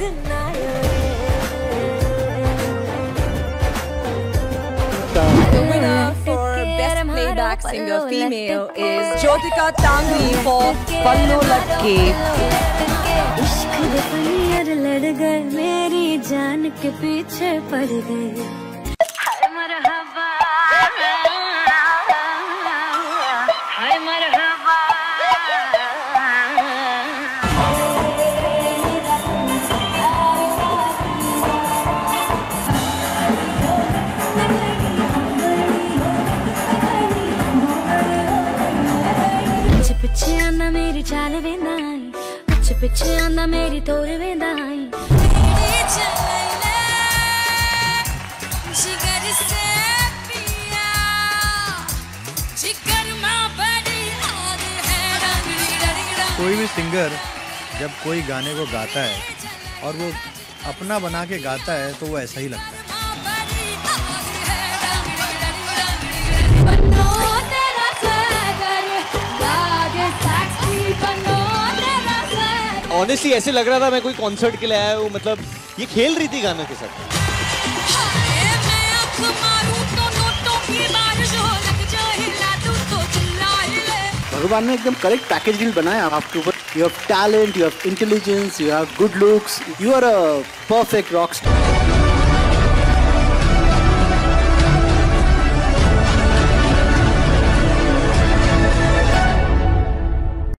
The winner for Best Playback Singer Female is Jyotika Tanguy for Pannolatki. पिछे आना मेरी चाल वेंदा आई, पिछे पिछे आना मेरी तोड़ वेंदा आई। तेरे चले जिगर से पिया, जिगर मां बड़ी आग है रंगड़ी। कोई भी सिंगर जब कोई गाने को गाता है और वो अपना बना के गाता है तो वो ऐसा ही लगता है। Honestly, ऐसे लग रहा था मैं कोई कॉन्सर्ट के लिए आया हूँ। मतलब ये खेल रही थी गाने के साथ। भगवान ने एकदम करेक्ट पैकेज डील बनाया आपके ऊपर। You have talent, you have intelligence, you have good looks, you are a perfect rock star.